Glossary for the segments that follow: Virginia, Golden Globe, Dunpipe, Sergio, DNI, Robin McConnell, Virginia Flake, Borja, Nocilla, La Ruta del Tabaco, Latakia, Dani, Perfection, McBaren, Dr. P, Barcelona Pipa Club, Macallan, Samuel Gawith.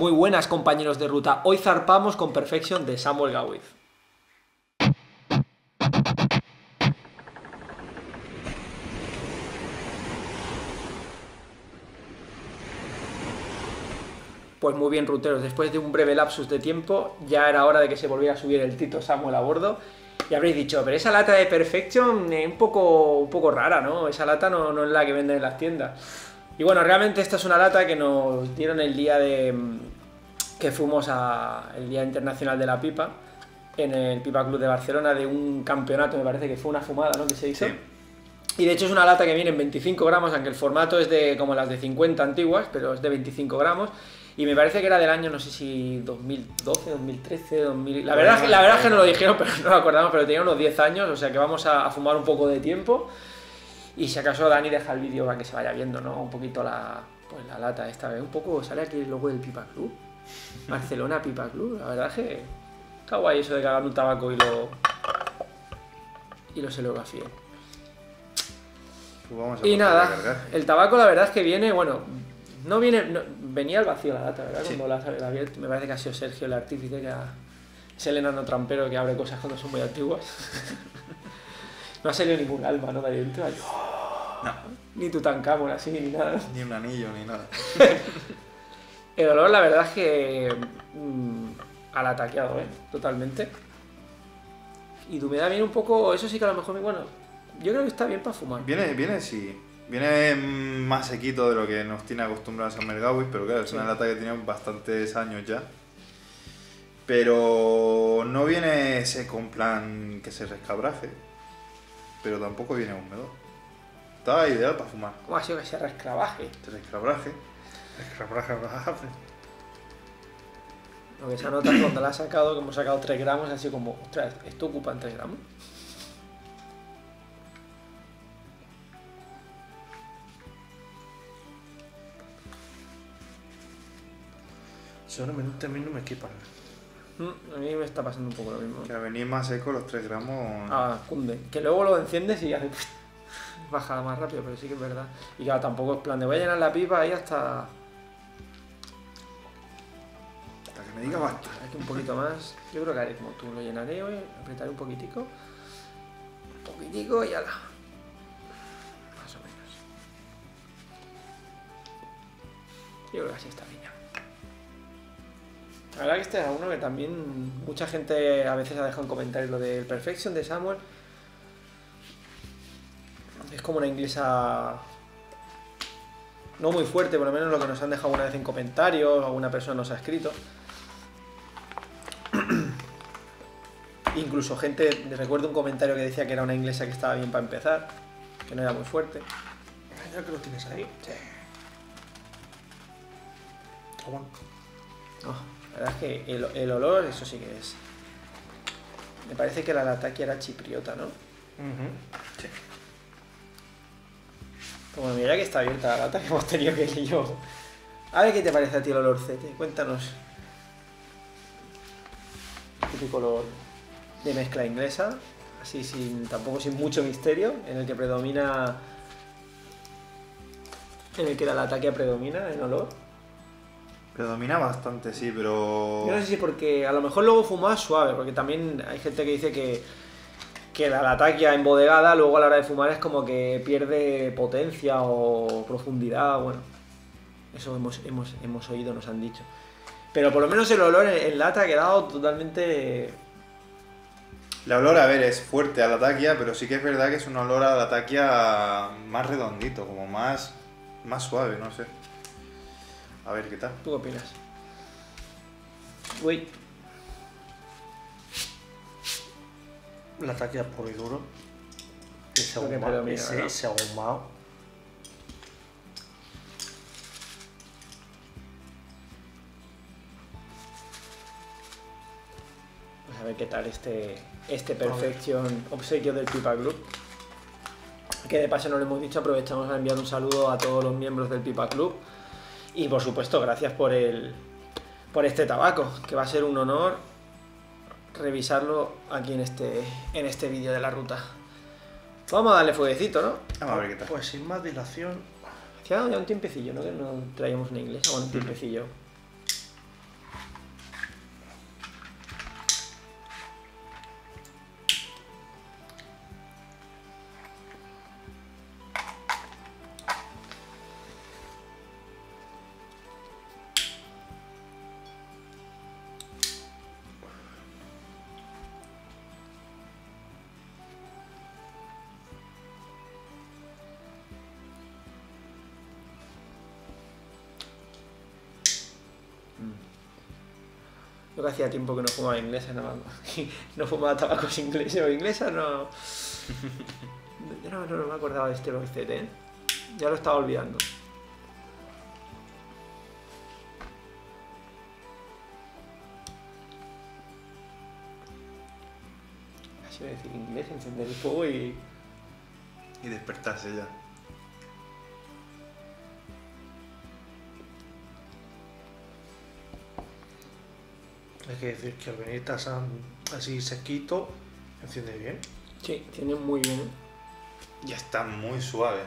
Muy buenas, compañeros de ruta. Hoy zarpamos con Perfection de Samuel Gawith. Pues muy bien, ruteros, después de un breve lapsus de tiempo, ya era hora de que se volviera a subir el Tito Samuel a bordo. Y habréis dicho, pero esa lata de Perfection es un poco rara, ¿no? Esa lata no es la que venden en las tiendas. Y bueno, realmente esta es una lata que nos dieron el día que fuimos al Día Internacional de la Pipa, en el Pipa Club de Barcelona, de un campeonato, me parece que fue una fumada, ¿no?, que se hizo. Sí. Y de hecho es una lata que viene en 25 gramos, aunque el formato es de como las de 50 antiguas, pero es de 25 gramos. Y me parece que era del año, no sé si 2012, 2013, 2000... La verdad es que no lo dijeron, pero no lo acordamos, pero tenía unos 10 años, o sea que vamos a fumar un poco de tiempo. Y si acaso, Dani, deja el vídeo para que se vaya viendo, ¿no?, un poquito la lata esta vez. Un poco sale aquí el logo del Pipa Club, Barcelona Pipa Club. La verdad es que está guay eso de que hagan un tabaco y lo celografíen. Pues y nada, el tabaco la verdad es que viene, bueno... venía al vacío la lata, ¿verdad? Sí. Cuando la abierta, me parece que ha sido Sergio el artífice, que es el enano trampero que abre cosas cuando son muy antiguas. No ha salido ningún alma, ¿no?, de adentro. No. Ni Tutankamón así, ni nada. Ni un anillo, ni nada. El olor, la verdad es que... al ataqueado, ¿eh? Totalmente. Y tu humedad viene un poco... Eso sí que a lo mejor... Bueno, yo creo que está bien para fumar. Viene sí. Viene más sequito de lo que nos tiene acostumbrados a Samuel Gawith, pero claro, es una lata que tiene bastantes años ya. Pero no viene seco en plan que se rescabraje, pero tampoco viene húmedo. Está ideal para fumar. ¿Cómo ha sido que se rescrabaje? Se rescrabraje. Rescrabraje. Lo que se nota cuando la ha sacado, que hemos sacado 3 gramos, ha sido como, ostras, ¿esto ocupan 3 gramos? Solamente a mí no me equipan. A mí me está pasando un poco lo mismo. Que a venir más seco los 3 gramos... Ah, cunde. Que luego lo enciendes y hace... Baja más rápido, pero sí que es verdad. Y claro, tampoco es plan de voy a llenar la pipa ahí hasta... Hasta que me diga basta. Aquí un poquito más. Yo creo que haré como tú. Lo llenaré hoy, apretaré un poquitico. Un poquitico y ala. Más o menos. Yo creo que así está bien. La verdad que este es uno que también mucha gente a veces ha dejado en comentarios lo del Perfection de Samuel. Es como una inglesa no muy fuerte, por lo menos lo que nos han dejado una vez en comentarios, alguna persona nos ha escrito. Incluso gente, recuerdo un comentario que decía que era una inglesa que estaba bien para empezar, que no era muy fuerte. Creo que lo tienes ahí. Sí. La verdad es que el olor, eso sí que es... Me parece que la Latakia era chipriota, ¿no? Sí. Como mira que está abierta la lata que hemos tenido que ir yo. A ver qué te parece a ti el olor, Cete, cuéntanos. Típico olor de mezcla inglesa, así tampoco sin mucho misterio, en el que predomina... En el que la Latakia predomina en olor. Predomina bastante, sí, pero... Yo no sé si porque a lo mejor luego fumaba suave, porque también hay gente que dice que la Latakia embodegada luego a la hora de fumar es como que pierde potencia o profundidad, bueno, eso hemos oído, nos han dicho. Pero por lo menos el olor en lata ha quedado totalmente... El olor, a ver, es fuerte a la Latakia, pero sí que es verdad que es un olor a la Latakia más redondito, como más suave, no sé. A ver, ¿qué tal? ¿Tú qué opinas? Uy. La Latakia puro y duro. Ese ahumado. Pues a ver qué tal este Perfection obsequio del Pipa Club. Que de paso no lo hemos dicho, aprovechamos a enviar un saludo a todos los miembros del Pipa Club. Y por supuesto, gracias por este tabaco, que va a ser un honor revisarlo aquí en este vídeo de la ruta. Vamos a darle fueguecito, ¿no? Vamos a ver qué tal. Pues sin más dilación... Hacía ya un tiempecillo, ¿no?, que no traíamos una inglesa, bueno, un tiempecillo. Yo que hacía tiempo que no fumaba inglesa, nada más. No fumaba tabacos ingleses o inglesa, no. Yo no me acordaba de este boicete, ¿eh? Ya lo estaba olvidando. Así voy a decir inglés, encender el fuego y... y despertarse ya. Hay que decir que al venir tasán así sequito, enciende bien. Sí, tiene muy bien. Ya está muy suave.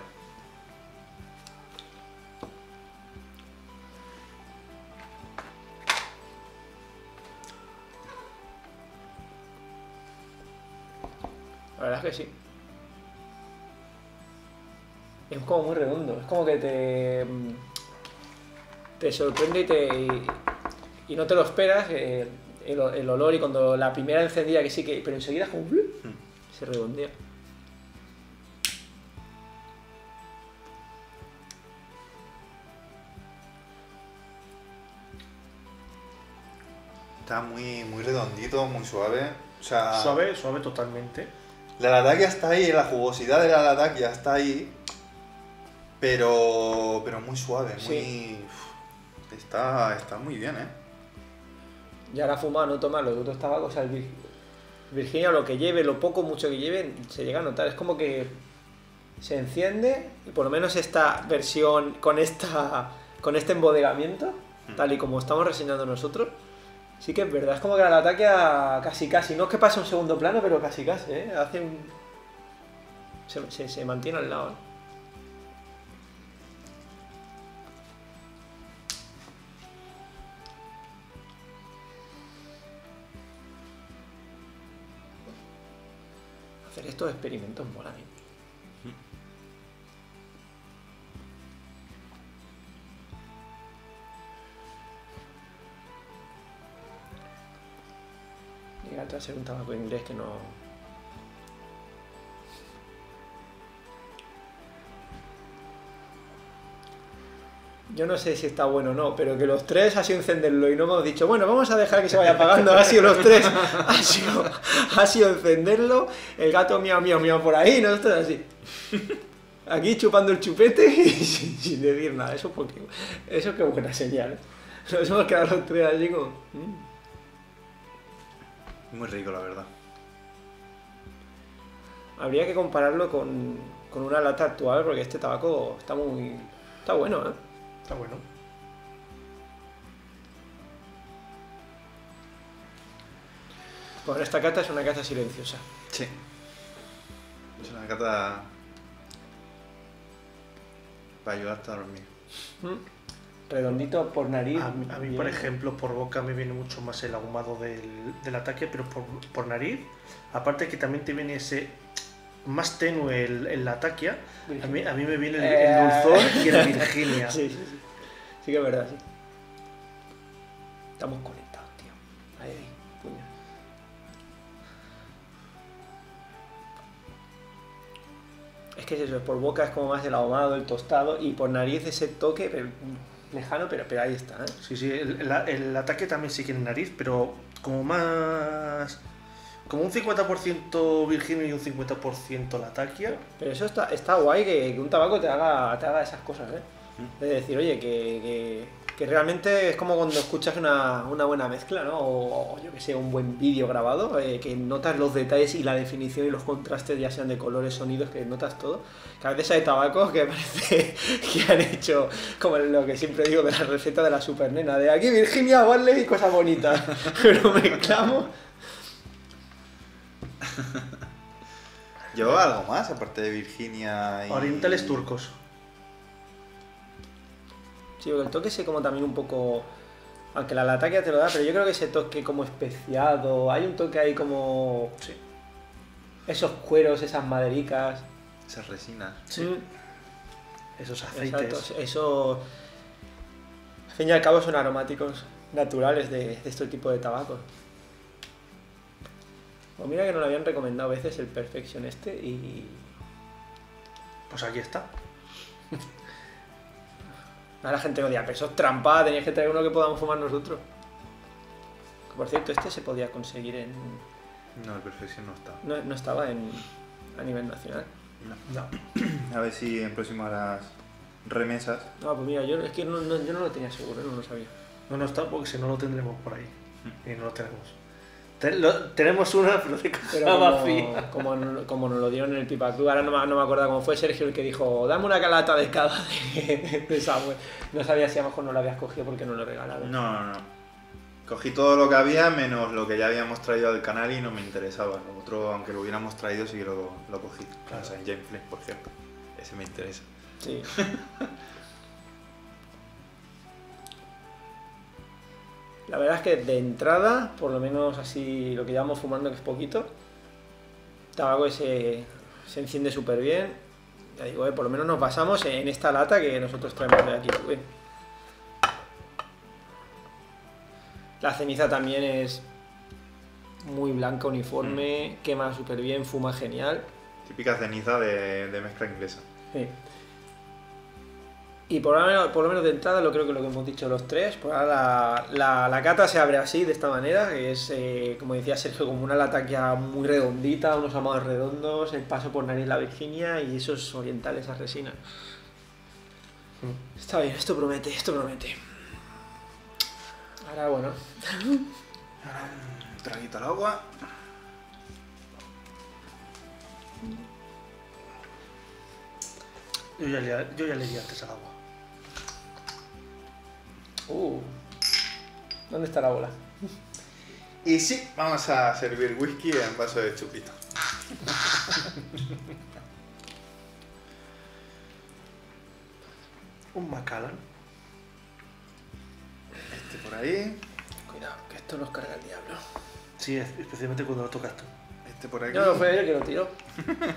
La verdad es que sí. Es como muy redondo, es como que te sorprende y no te lo esperas, el olor, y cuando la primera encendida que sí que... pero enseguida es como... se redondea. Está muy redondito, muy suave. O sea, suave totalmente. La Latakia está ahí, la jugosidad de la Latakia está ahí. Pero muy suave, sí. Está muy bien, ¿eh? Y ahora fumar, no tomar los otros tabacos, o sea, el Virginia, lo que lleve, lo poco mucho que lleve, se llega a notar. Es como que se enciende, y por lo menos esta versión, con este embodegamiento, tal y como estamos reseñando nosotros, sí que es verdad. Es como que la Latakia casi, no es que pase un segundo plano, pero casi, ¿eh? Hace un... se mantiene al lado, ¿eh? Estos experimentos molan. Llegaste a hacer un tabaco inglés que no... Yo no sé si está bueno o no, pero que los tres ha sido encenderlo y no hemos dicho, bueno, vamos a dejar que se vaya apagando. Ha sido los tres, ha sido encenderlo, el gato miau por ahí, nosotros así. Aquí chupando el chupete y sin decir nada. Eso qué buena señal. Nos hemos quedado los tres así como... Muy rico, la verdad. Habría que compararlo con una lata actual, porque este tabaco está muy... está bueno, ¿eh? Está bueno. Pues esta cata es una cata silenciosa. Sí. Es una cata... para ayudarte a dormir. Redondito por nariz. A mí, por ejemplo, por boca me viene mucho más el ahumado del ataque, pero por nariz, aparte que también te viene ese... más tenue el Latakia, a mí me viene el dulzor y el Virginia. Sí. Sí que es verdad, sí. Estamos conectados, tío. Ahí, puño. Es que es eso, por boca es como más el ahumado, el tostado, y por nariz ese toque lejano, pero ahí está, ¿eh? Sí, el Latakia también sí que en nariz, pero como más... como un 50% Virginia y un 50% Latakia. Pero eso está guay, que un tabaco te haga esas cosas, ¿eh? Es decir, oye, que realmente es como cuando escuchas una buena mezcla, ¿no? O yo que sé, un buen vídeo grabado, que notas los detalles y la definición y los contrastes, ya sean de colores, sonidos, que notas todo. Que a veces hay tabacos que parece que han hecho, como lo que siempre digo de la receta de la supernena, de aquí Virginia, vale, y cosas bonitas. Pero mezclamos... Yo algo más, aparte de Virginia y... orientales turcos. Sí, porque el toque sé como también un poco... aunque la Latakia te lo da, pero yo creo que ese toque como especiado... hay un toque ahí como... sí. Esos cueros, esas madericas... esas resinas. Sí. Esos aceites. Exacto, eso... al fin y al cabo son aromáticos naturales de este tipo de tabacos. Pues mira que nos lo habían recomendado a veces el Perfection este y... pues aquí está. A la gente odia, pero eso es trampa, tenías que traer uno que podamos fumar nosotros. Que, por cierto, este se podía conseguir en... No, el Perfection no estaba. No estaba a nivel nacional. No. A ver si en próximas remesas... No, pues mira, yo es que yo no lo tenía seguro, no lo sabía. No está porque si no lo tendremos por ahí. Y no lo tenemos. Tenemos una, pero de casa vacía. Como nos lo dieron en el Pipa Club, ahora no me acuerdo cómo fue Sergio el que dijo, dame una calata de cada de Samuel. No sabía si a lo mejor no lo habías cogido porque no lo regalaron. No. Cogí todo lo que había, menos lo que ya habíamos traído al canal y no me interesaba. Lo otro, aunque lo hubiéramos traído, sí que lo cogí. Claro. O sea, en James Flake, por cierto. Ese me interesa. Sí. La verdad es que de entrada, por lo menos así lo que llevamos fumando, que es poquito, el tabaco ese se enciende súper bien. Ya digo, por lo menos nos basamos en esta lata que nosotros traemos de aquí. La ceniza también es muy blanca, uniforme, quema súper bien, fuma genial. Típica ceniza de mezcla inglesa. Sí. Y por lo menos de entrada, creo que lo que hemos dicho los tres, pues ahora la cata se abre así, de esta manera, que es, como decía Sergio, como una Latakia muy redondita, unos amados redondos, el paso por nariz la Virginia y esos orientales a resina. Mm. Está bien, esto promete. Ahora, bueno. Ahora un traguito al agua. Yo ya le di antes al agua. ¿Dónde está la bola? Y sí, vamos a servir whisky en vaso de chupito. Un Macallan. Este por ahí. Cuidado, que esto nos carga el diablo. Sí, especialmente cuando lo tocas tú. Este por aquí. No, fue él que lo tiró.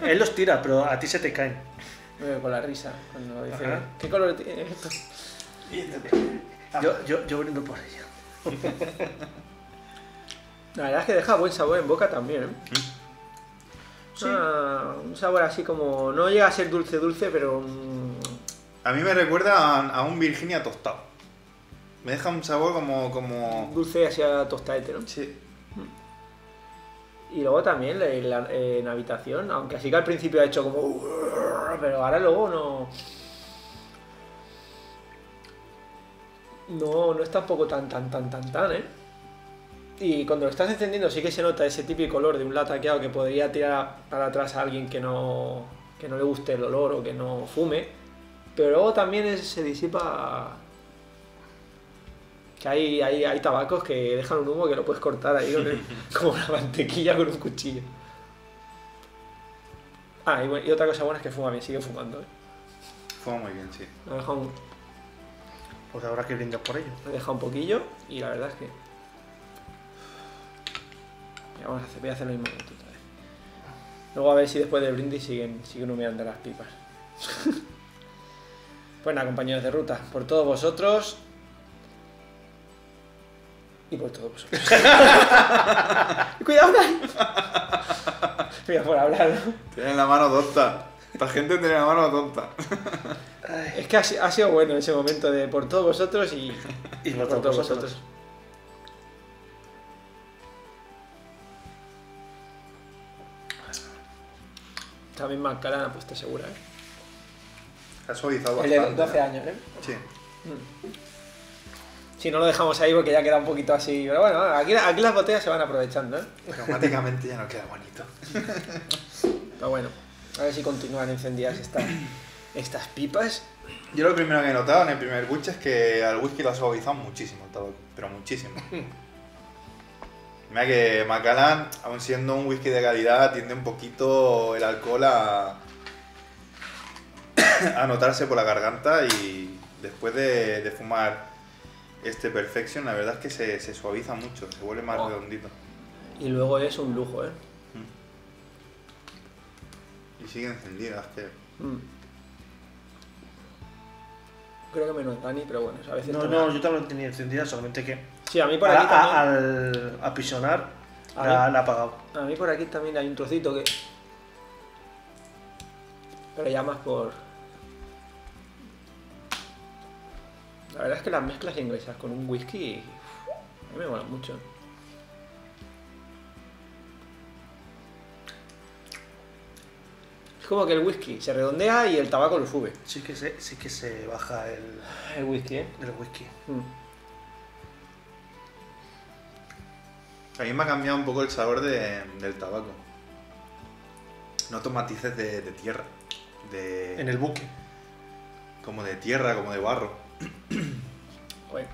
Él los tira, pero a ti se te caen. Con la risa, cuando dice, ¿qué color tiene esto? Yo brindo por ello. La verdad es que deja buen sabor en boca también, ¿eh? Sí. Un sabor así como... No llega a ser dulce, pero... A mí me recuerda a un Virginia tostado. Me deja un sabor como... Dulce hacia tostadete, ¿no? Sí. Y luego también en habitación, aunque así que al principio ha hecho como... Pero ahora luego no es tampoco tan, ¿eh? Y cuando lo estás encendiendo sí que se nota ese típico color de un lataqueado que podría tirar para atrás a alguien que no le guste el olor o que no fume. Pero luego también se disipa... Que hay tabacos que dejan un humo que lo puedes cortar ahí como una mantequilla con un cuchillo. Ah, y otra cosa buena es que fuma bien, sigue fumando, ¿eh? Fuma muy bien, sí. Me ha dejado un... Pues habrá que brindar por ello. Me ha dejado un poquillo y la verdad es que... Mira, voy a hacer lo mismo que tú otra vez. Luego a ver si después del brindis siguen humeando las pipas. Pues nada, compañeros de ruta, por todos vosotros... Y por todos vosotros. ¡Cuidado, Dani! Mira, por hablar, ¿no? Tienen la mano tonta. Esta gente tiene la mano tonta. Es que ha sido bueno ese momento de por todos vosotros y por todos vosotros. También Macallan ha puesto segura, ¿eh? Ha suavizado bastante. El de 12 años, ¿eh? Sí. Si no lo dejamos ahí porque ya queda un poquito así, pero bueno, aquí las botellas se van aprovechando, ¿eh? Automáticamente ya no queda bonito. Pero bueno, a ver si continúan encendidas estas pipas. Yo lo primero que he notado en el primer buche es que al whisky lo ha suavizado muchísimo el tabaco, pero muchísimo. Mira que Macallan, aun siendo un whisky de calidad, tiende un poquito el alcohol a notarse por la garganta y después de fumar... Este Perfection, la verdad es que se suaviza mucho, se vuelve más redondito. Y luego es un lujo, ¿eh? Y sigue encendida, es que... Creo que menos Dani, pero bueno, a veces... No, yo también la tenía encendida, solamente que... Sí, a mí por aquí también... Al apisonar, la ha apagado. A mí por aquí también hay un trocito que... Pero ya más por... La verdad es que las mezclas inglesas con un whisky a mí me molan mucho. Es como que el whisky se redondea y el tabaco lo sube. Sí que se baja el whisky, ¿eh? El whisky. A mí me ha cambiado un poco el sabor del tabaco. Noto matices de tierra. En el buque. Como de tierra, como de barro. Joder.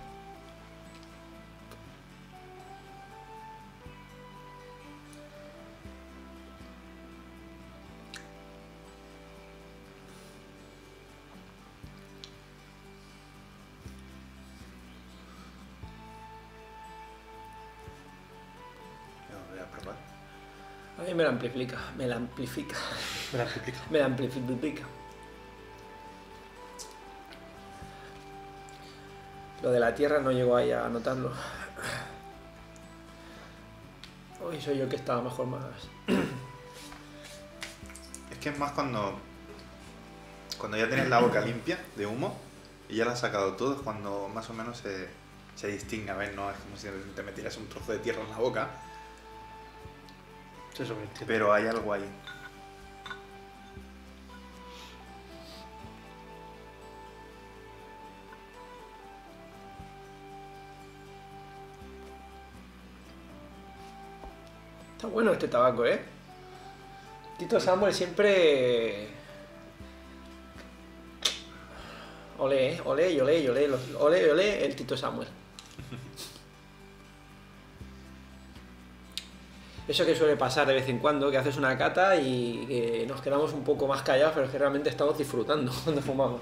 A mí me la amplifica, me la amplifica. Me la amplifica. Me la amplifica. Lo de la tierra no llego ahí a notarlo. Hoy soy yo que estaba mejor más. Es que es más cuando ya tienes la boca limpia de humo y ya la has sacado todo, es cuando más o menos se distingue. A ver, no es como si te metieras un trozo de tierra en la boca. Pero hay algo ahí. Está bueno este tabaco, ¿eh? Tito Samuel siempre... Olé, ¿eh? Olé, olé, olé, olé, olé, el Tito Samuel. Eso que suele pasar de vez en cuando, que haces una cata y que nos quedamos un poco más callados, pero es que realmente estamos disfrutando cuando fumamos.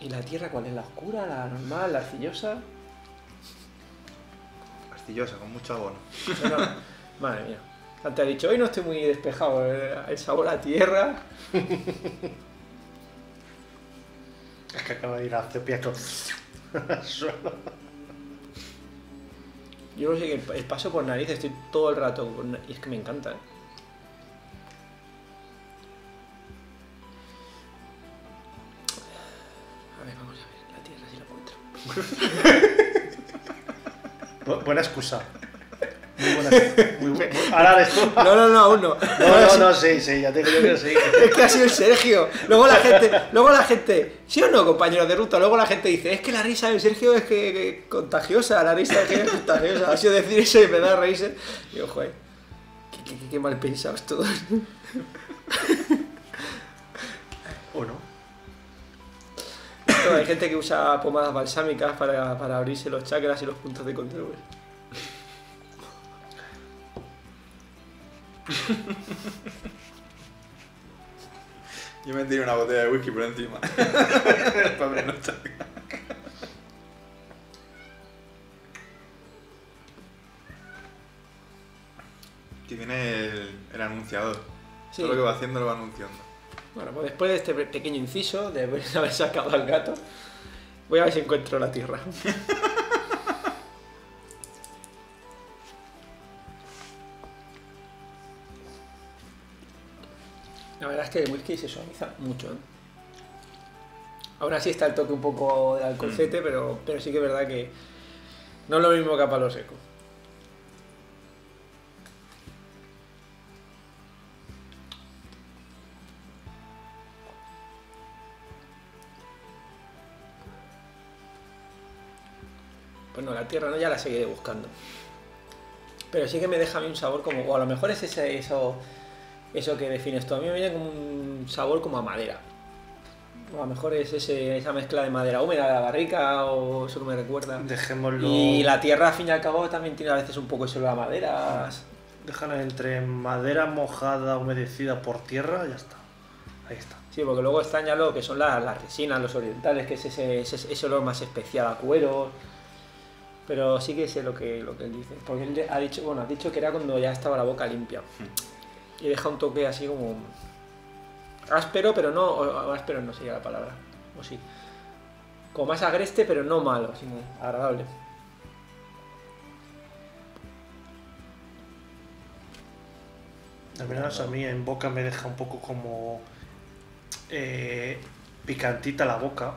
¿Y la tierra cuál es? ¿La oscura, la normal, la arcillosa? Arcillosa, con mucho abono. Pero, madre mía. Antes he dicho, hoy no estoy muy despejado, el sabor a tierra... Es que acaba de ir a hacer piaco al suelo. Yo no sé que el paso por nariz estoy todo el rato y es que me encanta, ¿eh? A ver, vamos a ver la tierra si la encuentro. Buena excusa. Muy buena excusa. Ahora eres tú. No, aún no. No, sí, ya te creo que sí. Es que ha sido el Sergio. Luego la gente, ¿sí o no, compañeros de ruta? Luego la gente dice, es que la risa del Sergio es que contagiosa, la risa del Sergio es contagiosa. Ha sido decir eso y me da a reírse. Digo, joder, qué mal pensados todos. ¿O no? Hay gente que usa pomadas balsámicas para abrirse los chakras y los puntos de control. Yo me tiré una botella de whisky por encima. Que viene el anunciador. Sí. Todo lo que va haciendo lo va anunciando. Bueno, pues después de este pequeño inciso, de haber sacado al gato, voy a ver si encuentro la tierra. La verdad es que el whisky se suaviza mucho, ¿eh? Ahora sí está el toque un poco de alcoholcete, pero sí que es verdad que no es lo mismo que a palo seco. Bueno, la tierra no, ya la seguiré buscando. Pero sí que me deja a mí un sabor como... O a lo mejor es eso que defines tú. A mí me viene como un sabor como a madera. O a lo mejor es esa mezcla de madera húmeda de la barrica o eso que me recuerda. Dejémoslo... Y la tierra, al fin y al cabo, también tiene a veces un poco eso de la madera. Déjala entre madera mojada, humedecida por tierra, ya está. Ahí está. Sí, porque luego extraña lo que son las resinas, los orientales, que es ese olor más especial a cuero. Pero sí que sé lo que él dice. Porque él ha dicho que era cuando ya estaba la boca limpia. Y deja un toque así como... áspero, pero no... áspero no sería la palabra. O sí. Como más agreste, pero no malo, sino agradable. Al menos a mí en boca me deja un poco como... picantita la boca.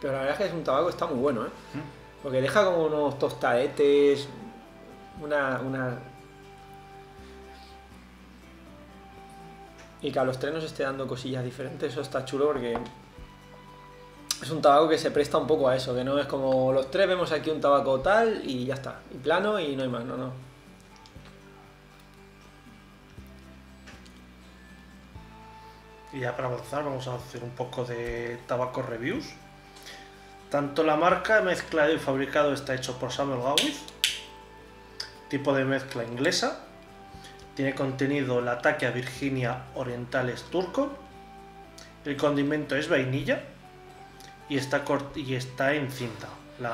Pero la verdad es que es un tabaco que está muy bueno, ¿eh? Porque deja como unos tostadetes, una... Y que a los tres nos esté dando cosillas diferentes, eso está chulo porque es un tabaco que se presta un poco a eso, que no es como los tres vemos aquí un tabaco tal y ya está, y plano y no hay más, no, no. Y ya para avanzar vamos a hacer un poco de Tabacco Reviews. Tanto la marca, mezclado y fabricado está hecho por Samuel Gawith, tipo de mezcla inglesa. Tiene contenido Latakia, Virginia, orientales, turco. El condimento es vainilla y está en cinta.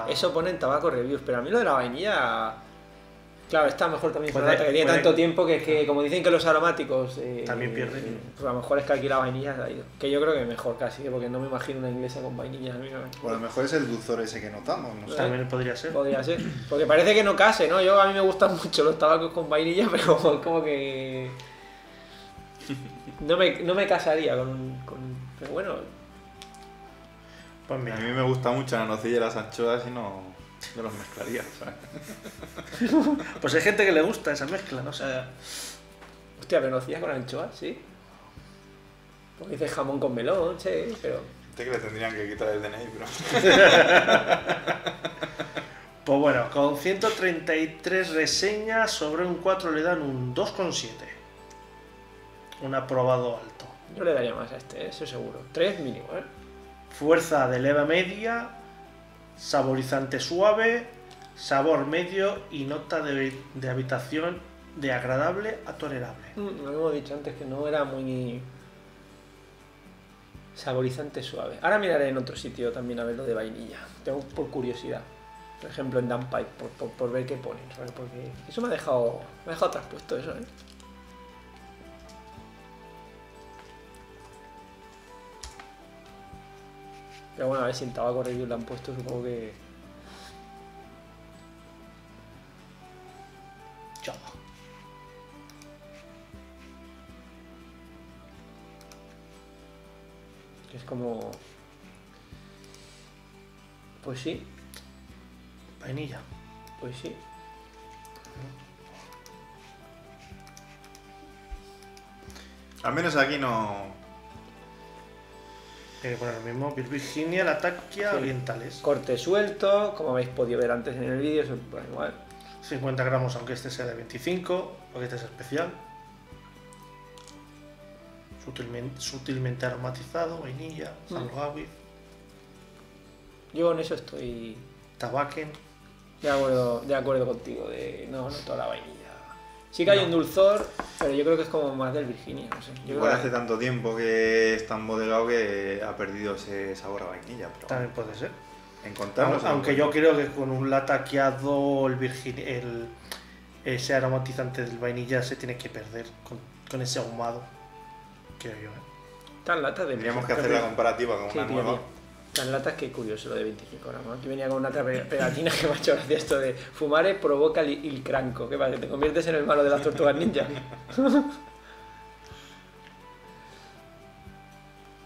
Eso pone en Tabacco Reviews, pero a mí lo de la vainilla... Claro, está mejor también, pues que tiene tanto tiempo que, como dicen que los aromáticos... también pierden. Pues a lo mejor es que aquí la vainilla se ha ido. Que yo creo que mejor casi, porque no me imagino una inglesa con vainilla. O a lo mejor es el dulzor ese que notamos, ¿no? También podría ser. Podría ser. Porque parece que no case, ¿no? Yo, a mí me gustan mucho los tabacos con vainilla, pero como que... No me casaría con... Pero bueno... Pues mira. A mí me gusta mucho la nocilla y las anchoas y no... Yo los mezclaría, ¿sabes? Pues hay gente que le gusta esa mezcla, ¿no? O sea... Hostia, pero nocilla con anchoas, ¿sí? Porque dices jamón con melón, sí, pero... Gente que le tendrían que quitar el DNI, pero... Pues bueno, con 133 reseñas, sobre un 4 le dan un 2,7. Un aprobado alto. Yo le daría más a este, eso seguro. 3 mínimo, ¿eh? Fuerza de leva media... Saborizante suave, sabor medio y nota de habitación de agradable a tolerable. Lo hemos dicho antes que no era muy... Saborizante suave. Ahora miraré en otro sitio también a ver lo de vainilla. Tengo por curiosidad. Por ejemplo en Dunpipe, por ver qué ponen. ¿Sabes? Porque eso me ha dejado traspuesto eso, ¿eh? Pero bueno, a ver si el Tabacco Review lo han puesto, supongo que... Chao. Es como... Pues sí. Vainilla. Pues sí. Al menos aquí no... Tiene que poner lo mismo, Virginia, Latakia, sí. Orientales. Corte suelto, como habéis podido ver antes en el vídeo, eso es igual. 50 gramos, aunque este sea de 25, porque este es especial. Sutilmente aromatizado, vainilla, Samuel Gawith. Yo con eso estoy... Tabaquen. De acuerdo contigo, no toda la vainilla. Sí que hay un dulzor, pero yo creo que es como más del Virginia, no sé. Yo igual creo que... hace tanto tiempo que es tan modelado que ha perdido ese sabor a vainilla. Pero también puede ser. Aunque yo creo que con un lataqueado ese aromatizante del vainilla se tiene que perder con ese ahumado, creo yo. Tan lata de... Tendríamos que hacer la comparativa con una nueva. Las latas, que curioso lo de 25 gramos. Aquí venía con una pegatina que me ha hecho gracia esto de fumare provoca el cranco. ¿Qué pasa? ¿Te conviertes en el malo de las tortugas ninja?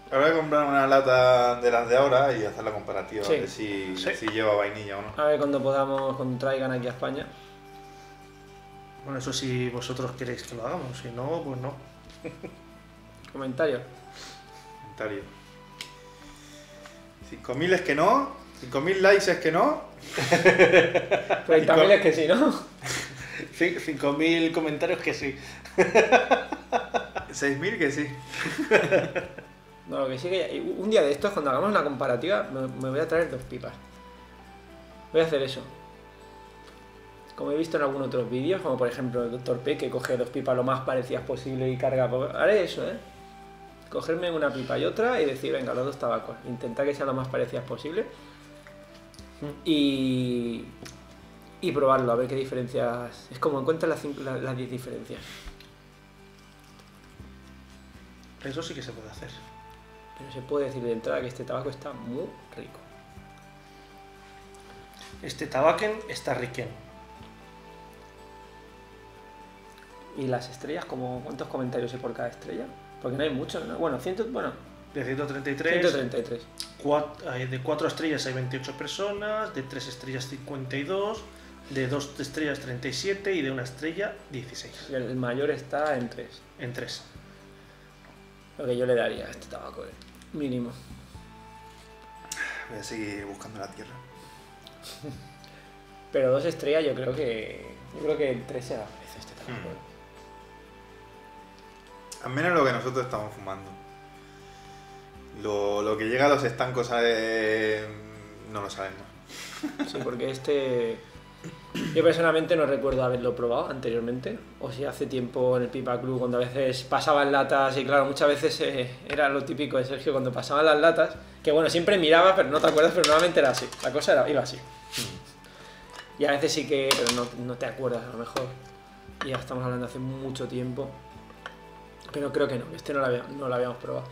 Habrá que comprar una lata de las de ahora y hacer la comparativa de si lleva vainilla o no. A ver cuando podamos, cuando traigan aquí a España. Bueno, eso si vosotros queréis que lo hagamos, si no, pues no. Comentario. 5.000 es que no, 5.000 likes es que no. 30.000 es que sí, ¿no? 5.000 comentarios que sí. 6.000 que sí. No, lo que sí que... Un día de estos, cuando hagamos una comparativa, me voy a traer 2 pipas. Voy a hacer eso. Como he visto en algunos otros vídeos, como por ejemplo el Dr. P, que coge 2 pipas lo más parecidas posible y carga... Haré eso, ¿eh? Cogerme una pipa y otra y decir, venga, los 2 tabacos. Intentar que sean lo más parecidas posible y probarlo, a ver qué diferencias... Es como encuentra las 10 diferencias. Eso sí que se puede hacer. Pero se puede decir de entrada que este tabaco está muy rico. Este tabaquen está riquén. ¿Y las estrellas, como cuántos comentarios hay por cada estrella? Porque no hay muchos, ¿no? Bueno, de 133. De 4 estrellas hay 28 personas, de 3 estrellas 52, de 2 estrellas 37 y de 1 estrella 16. El mayor está en 3. En 3. Lo que yo le daría a este tabaco, mínimo. Voy a seguir buscando la tierra. Pero 2 estrellas yo creo que... Yo creo que el 3 se agradece este tabaco. Al menos lo que nosotros estamos fumando. Lo que llega a los estancos no lo sabemos. Sí, porque este... Yo personalmente no recuerdo haberlo probado anteriormente, o si hace tiempo en el Pipa Club, cuando a veces pasaban latas, y claro, muchas veces era lo típico de Sergio, cuando pasaban las latas, que bueno, siempre miraba, pero no te acuerdas, pero normalmente era así, la cosa iba así. Y a veces sí que, pero no te acuerdas a lo mejor, ya estamos hablando hace mucho tiempo, pero creo que no, este no lo habíamos probado.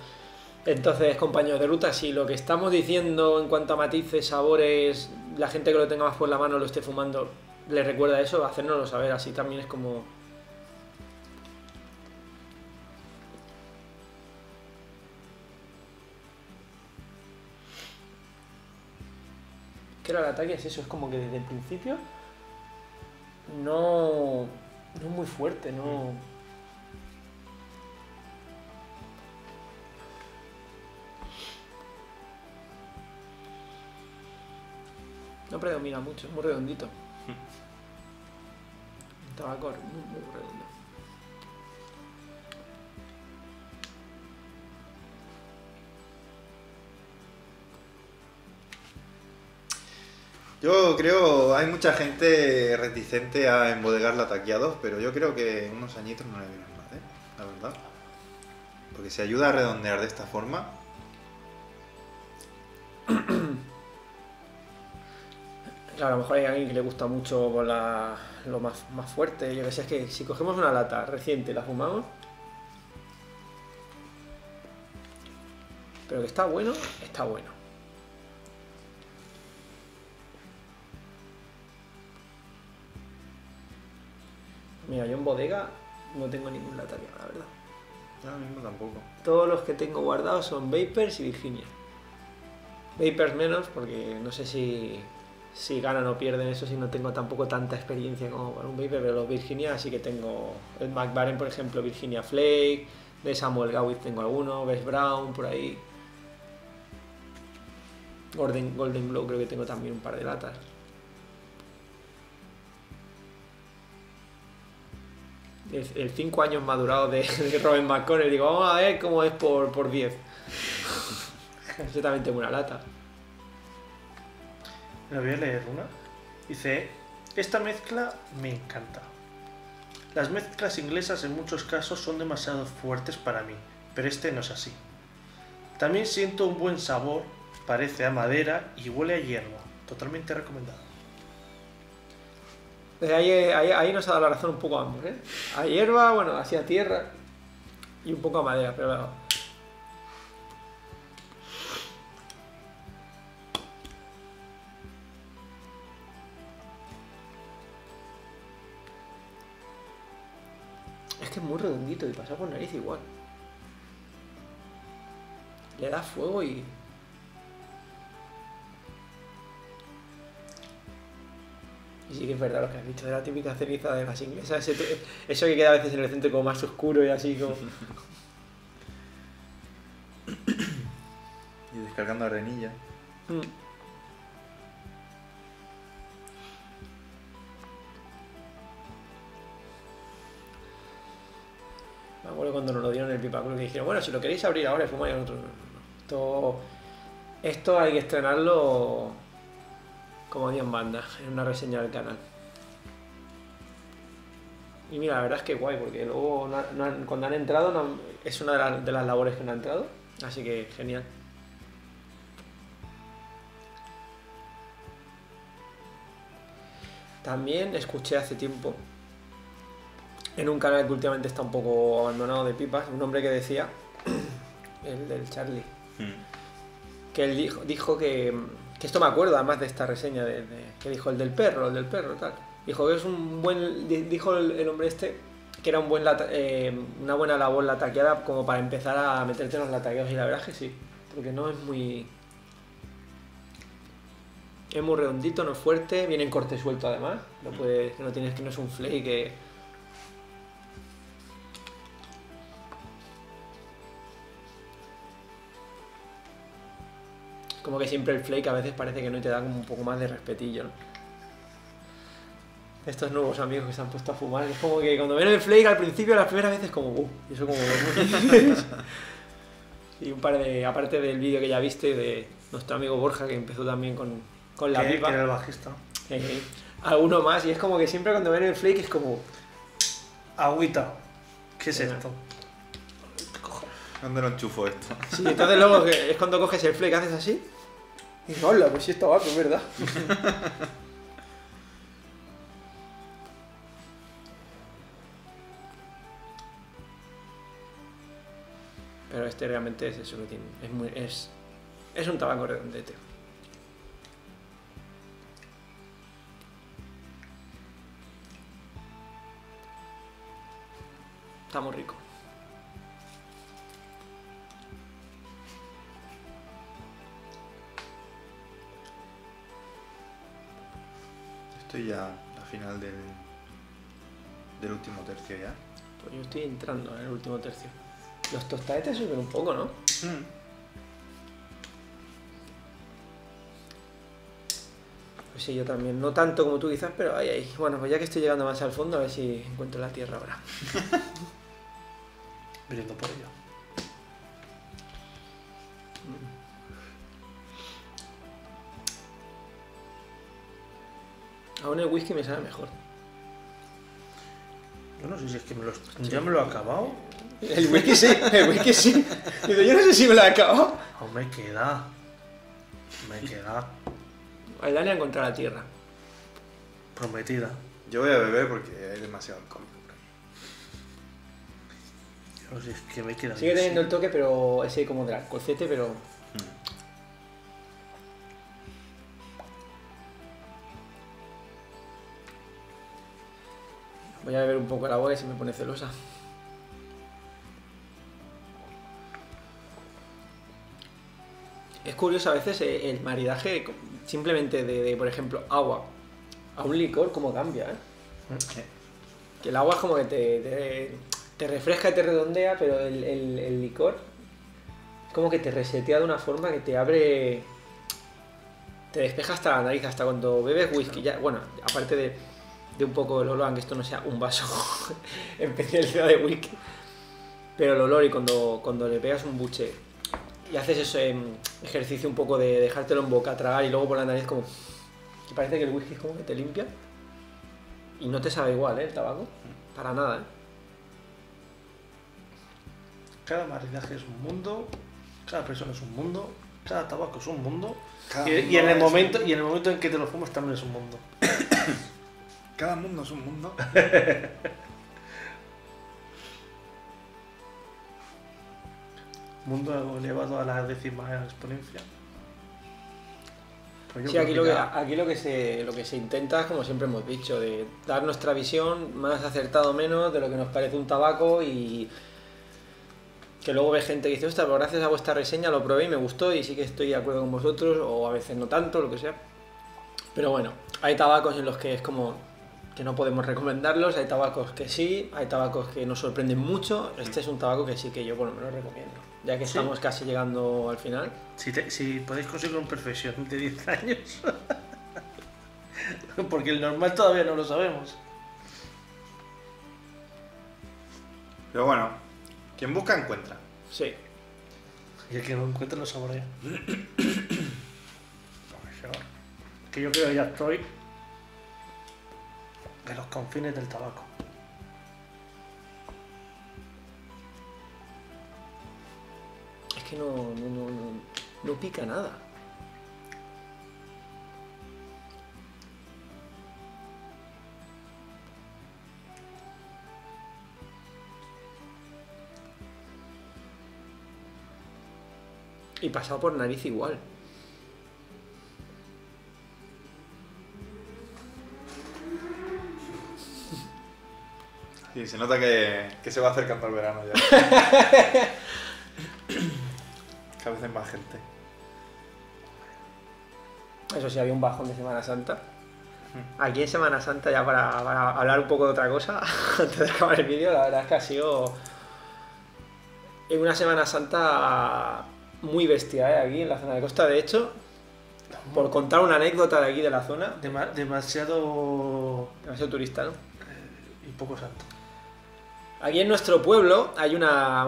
Entonces, compañeros de ruta, si lo que estamos diciendo en cuanto a matices, sabores, la gente que lo tenga más por la mano, lo esté fumando, le recuerda eso, hacérnoslo saber, así también es como... Creo que el ataque es eso, es como que desde el principio no es muy fuerte, no... No predomina mucho, es muy redondito. El tabaco es muy redondo. Yo creo, hay mucha gente reticente a embodegar Latakia 2, pero yo creo que unos añitos no le vienen más, la verdad. Porque se ayuda a redondear de esta forma. Claro, a lo mejor hay alguien que le gusta mucho por lo más fuerte. Yo que sé, es que si cogemos una lata reciente y la fumamos, pero que está bueno, está bueno. Mira, yo en bodega no tengo ningún Latakia, la verdad. Ahora mismo tampoco. Todos los que tengo guardados son Vapers y Virginia. Vapers menos, porque no sé si ganan o pierden eso, si no tengo tampoco tanta experiencia como para un Viper, pero los Virginia sí que tengo. El McBaren, por ejemplo, Virginia Flake, de Samuel Gawith tengo alguno, Bess Brown, por ahí. Golden Globe creo que tengo también un par de latas. El 5 años madurado de Robin McConnell, digo, vamos a ver cómo es por 10. Yo también tengo una lata. La voy a leer una. Dice, esta mezcla me encanta. Las mezclas inglesas en muchos casos son demasiado fuertes para mí, pero este no es así. También siento un buen sabor, parece a madera y huele a hierba. Totalmente recomendado. Ahí nos ha dado la razón un poco a ambos, a hierba, bueno, hacia tierra y un poco a madera, pero claro. Es muy redondito y pasa por nariz igual. Le da fuego y... Y sí que es verdad lo que has dicho de la típica ceniza de las inglesas. Eso que queda a veces en el centro como más oscuro y así como... Y descargando arenilla. Me acuerdo cuando nos lo dieron en el Pipa Club, que dijeron, bueno, si lo queréis abrir ahora, fumáis en otro. Esto hay que estrenarlo como Dios manda, en una reseña del canal. Y mira, la verdad es que guay, porque luego cuando han entrado, es una de las labores que no han entrado, así que genial. También escuché hace tiempo en un canal que últimamente está un poco abandonado de pipas, un hombre que decía, el del Charlie, que él dijo que esto me acuerdo además de esta reseña, que dijo el del perro, tal. Dijo que es un buen, dijo el hombre este, que era un buen una buena labor la taqueada como para empezar a meterte en los lataqueos, y la verdad es que sí, porque no es muy... Es muy redondito, no es fuerte, viene en corte suelto además, no puedes, no tienes, que no es un flake que... Como que siempre el flake a veces parece que no, y te da como un poco más de respetillo, ¿no? Estos nuevos amigos que se han puesto a fumar, es como que cuando ven el flake al principio, las primeras veces como y eso como... Y un par de... aparte del vídeo que ya viste de nuestro amigo Borja, que empezó también con la pipa, que era el bajista, alguno más, y es como que siempre cuando ven el flake es como... Agüita, ¿qué es esto? ¿Dónde lo enchufo esto? Sí, entonces luego es cuando coges el flake, haces así y dices, hola, pues sí está guapo, es verdad. Pero este realmente es eso que tiene, es un tabaco redondete. Está muy rico. Estoy ya al final del último tercio ya. Pues yo estoy entrando en el último tercio. Los tostadetes suben un poco, ¿no? Pues sí, yo también. No tanto como tú quizás, pero ahí, ahí. Bueno, pues ya que estoy llegando más al fondo, a ver si encuentro la tierra ahora. Brillando por ello. Aún el whisky me sabe mejor. Yo no sé si es que me lo... ¿Ya me lo he acabado? El whisky sí, el whisky sí. Digo, yo no sé si me lo he acabado. Aún me queda. Me queda. Ayúdale a encontrar la tierra prometida. Yo voy a beber porque hay demasiado alcohol. No sé, es que me queda. Sigue teniendo el toque, pero ese como del alcoholcete, pero... Voy a beber un poco el agua que se me pone celosa. Es curioso a veces el maridaje simplemente de por ejemplo, agua a un licor, cómo cambia, Que el agua es como que te refresca y te redondea, pero el licor es como que te resetea de una forma que te abre... Te despeja hasta la nariz, hasta cuando bebes whisky. Ya, bueno, aparte de un poco el olor, aunque esto no sea un vaso en especialidad de whisky, pero el olor, y cuando le pegas un buche y haces ese ejercicio un poco de dejártelo en boca, tragar y luego por la nariz, como que parece que el whisky es como que te limpia y no te sabe igual, el tabaco, para nada, Cada maridaje es un mundo, cada persona es un mundo, cada tabaco es un mundo, y en el momento en que te lo fumas también es un mundo. Cada mundo es un mundo. Mundo elevado a las décimas de la exponencia. Pues sí, aquí lo que se intenta es, como siempre hemos dicho, de dar nuestra visión, más acertado o menos, de lo que nos parece un tabaco, y que luego ve gente que dice, ostras, pero gracias a vuestra reseña lo probé y me gustó y sí que estoy de acuerdo con vosotros, o a veces no tanto, lo que sea. Pero bueno, hay tabacos en los que es como que no podemos recomendarlos, hay tabacos que sí, hay tabacos que nos sorprenden mucho. Este es un tabaco que sí que yo por lo menos recomiendo, ya que estamos casi llegando al final. Si podéis conseguir un Perfection de 10 años, porque el normal todavía no lo sabemos. Pero bueno, quien busca encuentra. Sí. Y el que no encuentra lo saborea. Que yo creo que ya estoy de los confines del tabaco. Es que no pica nada. Y pasado por nariz igual. Y se nota que se va acercando el verano ya. Cada vez hay más gente. Eso sí, había un bajón de Semana Santa. Aquí en Semana Santa, ya para hablar un poco de otra cosa, antes de acabar el vídeo, la verdad es que ha sido una Semana Santa muy bestia, ¿eh? Aquí en la zona de costa. De hecho, por contar una anécdota de aquí de la zona, demasiado turista, ¿no? Y poco santo. Aquí en nuestro pueblo hay una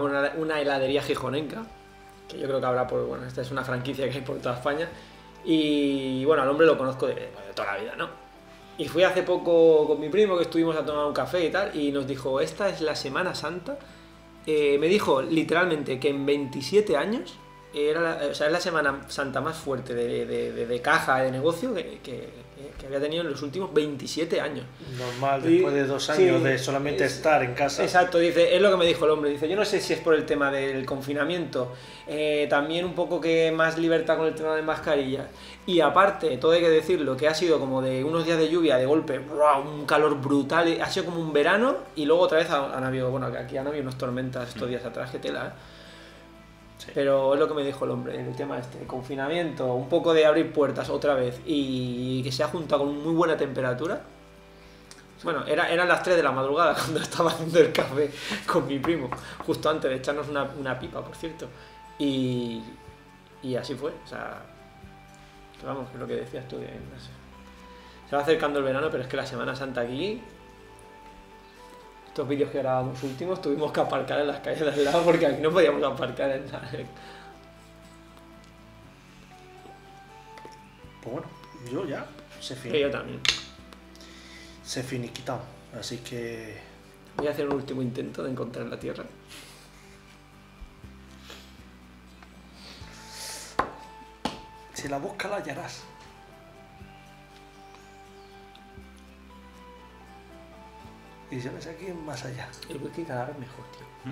heladería gijonenca, que yo creo que habrá por... Bueno, esta es una franquicia que hay por toda España. Y bueno, al hombre lo conozco de toda la vida, ¿no? Y fui hace poco con mi primo, que estuvimos a tomar un café y tal, y nos dijo, esta es la Semana Santa. Me dijo literalmente que en 27 años, es la Semana Santa más fuerte de caja, de negocio, que había tenido en los últimos 27 años. Normal, después de 2 años de solamente estar en casa. Exacto, dice, es lo que me dijo el hombre. Dice, yo no sé si es por el tema del confinamiento, también un poco que más libertad con el tema de mascarillas. Y aparte, todo hay que decirlo, que ha sido como de unos días de lluvia, de golpe, un calor brutal. Ha sido como un verano y luego otra vez han habido, bueno, aquí han habido unas tormentas estos días atrás, que tela, ¿eh? Sí. Pero es lo que me dijo el hombre, el tema este, el confinamiento, un poco de abrir puertas otra vez y que se ha juntado con muy buena temperatura. Bueno, eran las 3 de la madrugada cuando estaba haciendo el café con mi primo, justo antes de echarnos una pipa, por cierto. Y así fue, o sea, que vamos, que lo que decías tú, no sé. Se va acercando el verano, pero es que la Semana Santa aquí... Estos vídeos que grabamos últimos tuvimos que aparcar en las calles de al lado porque aquí no podíamos aparcar en nada. Pues bueno, yo ya se finiquitó. Yo también. Se finiquitó, así que... Voy a hacer un último intento de encontrar la tierra. Si la buscas la hallarás. Y se ves aquí más allá. El whisky cada vez mejor, tío.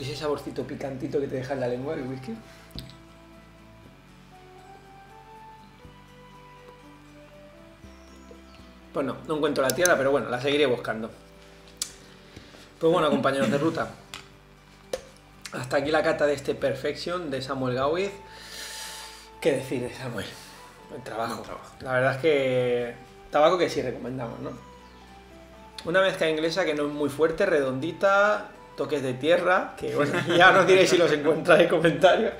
Ese saborcito picantito que te deja en la lengua, el whisky. Pues no, no encuentro la tierra, pero bueno, la seguiré buscando. Pues bueno, compañeros de ruta. Hasta aquí la cata de este Perfection de Samuel Gawith. ¿Qué decir de Samuel? Buen trabajo. La verdad es que... Tabaco que sí recomendamos, ¿no? Una mezcla inglesa que no es muy fuerte, redondita, toques de tierra, que bueno, ya nos diréis si los encontráis en comentarios.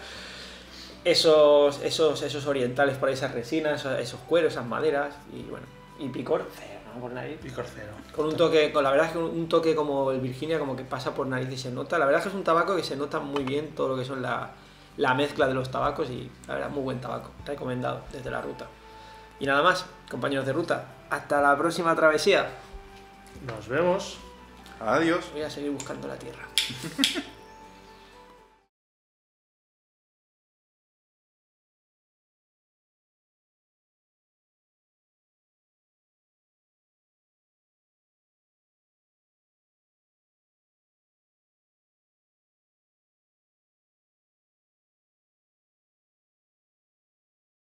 Esos orientales por ahí, esas resinas, esos cueros, esas maderas, y bueno, y picor cero, ¿no? Por nariz. Picor cero. Con un toque, la verdad es que un toque como el Virginia, como que pasa por nariz y se nota. La verdad es que es un tabaco que se nota muy bien todo lo que son la mezcla de los tabacos y la verdad, muy buen tabaco, recomendado desde la ruta. Y nada más, compañeros de ruta, hasta la próxima travesía. Nos vemos. Adiós. Voy a seguir buscando la tierra.